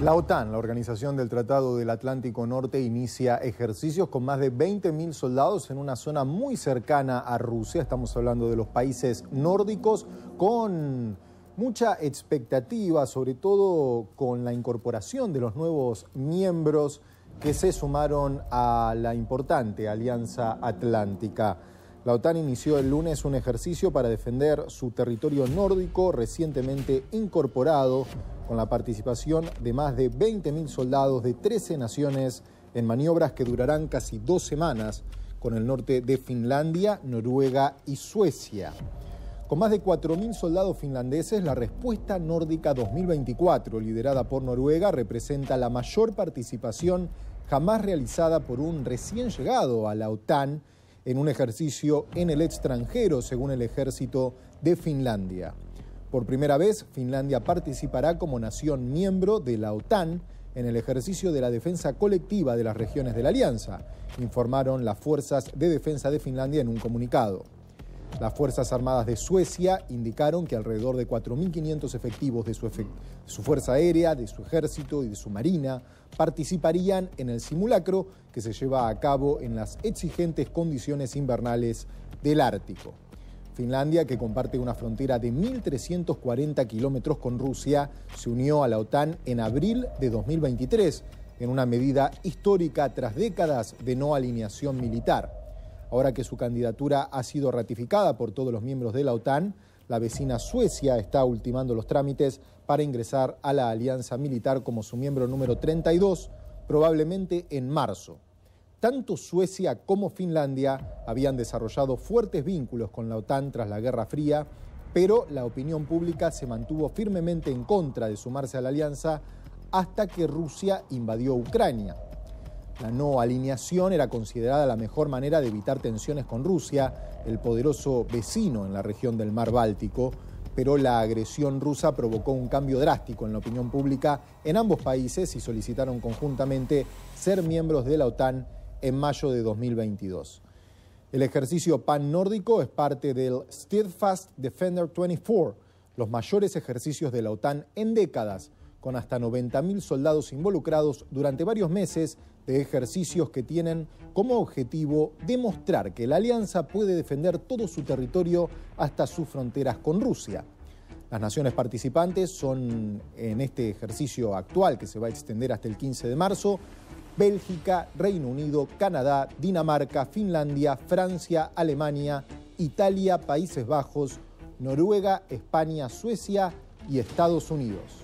La OTAN, la Organización del Tratado del Atlántico Norte, inicia ejercicios con más de 20.000 soldados en una zona muy cercana a Rusia. Estamos hablando de los países nórdicos, con mucha expectativa, sobre todo con la incorporación de los nuevos miembros que se sumaron a la importante Alianza Atlántica. La OTAN inició el lunes un ejercicio para defender su territorio nórdico recientemente incorporado, con la participación de más de 20.000 soldados de 13 naciones en maniobras que durarán casi 2 semanas con el norte de Finlandia, Noruega y Suecia. Con más de 4.000 soldados finlandeses, la Respuesta Nórdica 2024, liderada por Noruega, representa la mayor participación jamás realizada por un recién llegado a la OTAN en un ejercicio en el extranjero, según el ejército de Finlandia. Por primera vez, Finlandia participará como nación miembro de la OTAN en el ejercicio de la defensa colectiva de las regiones de la Alianza, informaron las Fuerzas de Defensa de Finlandia en un comunicado. Las Fuerzas Armadas de Suecia indicaron que alrededor de 4.500 efectivos de su Fuerza Aérea, de su Ejército y de su Marina participarían en el simulacro que se lleva a cabo en las exigentes condiciones invernales del Ártico. Finlandia, que comparte una frontera de 1.340 kilómetros con Rusia, se unió a la OTAN en abril de 2023, en una medida histórica tras décadas de no alineación militar. Ahora que su candidatura ha sido ratificada por todos los miembros de la OTAN, la vecina Suecia está ultimando los trámites para ingresar a la alianza militar como su miembro número 32, probablemente en marzo. Tanto Suecia como Finlandia habían desarrollado fuertes vínculos con la OTAN tras la Guerra Fría, pero la opinión pública se mantuvo firmemente en contra de sumarse a la alianza hasta que Rusia invadió Ucrania. La no alineación era considerada la mejor manera de evitar tensiones con Rusia, el poderoso vecino en la región del Mar Báltico, pero la agresión rusa provocó un cambio drástico en la opinión pública en ambos países y solicitaron conjuntamente ser miembros de la OTAN en mayo de 2022. El ejercicio pan-nórdico es parte del Steadfast Defender 24, los mayores ejercicios de la OTAN en décadas, con hasta 90.000 soldados involucrados durante varios meses de ejercicios que tienen como objetivo demostrar que la alianza puede defender todo su territorio hasta sus fronteras con Rusia. Las naciones participantes son, en este ejercicio actual que se va a extender hasta el 15 de marzo, Bélgica, Reino Unido, Canadá, Dinamarca, Finlandia, Francia, Alemania, Italia, Países Bajos, Noruega, España, Suecia y Estados Unidos.